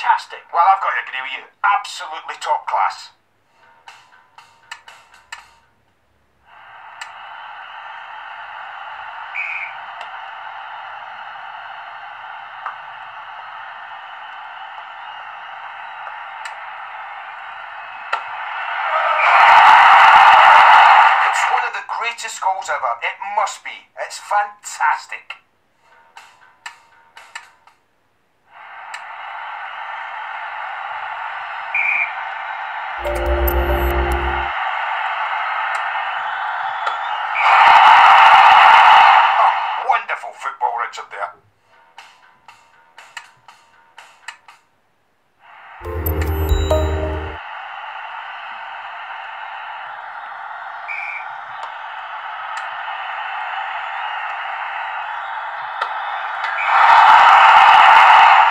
Fantastic. Well, I've got to agree with you. Absolutely top class. It's one of the greatest goals ever. It must be. It's fantastic. Wonderful football, Richard, there.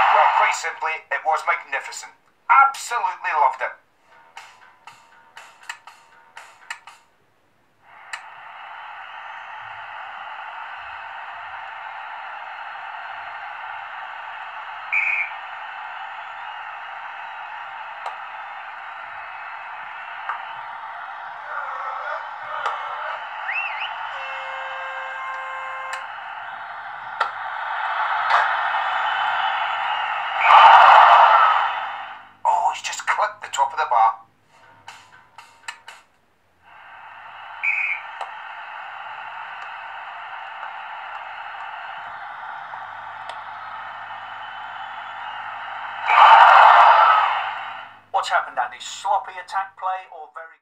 Well, quite simply, it was magnificent. Absolutely loved it. Top of the bar. What's happened, Andy? Sloppy attack play or very...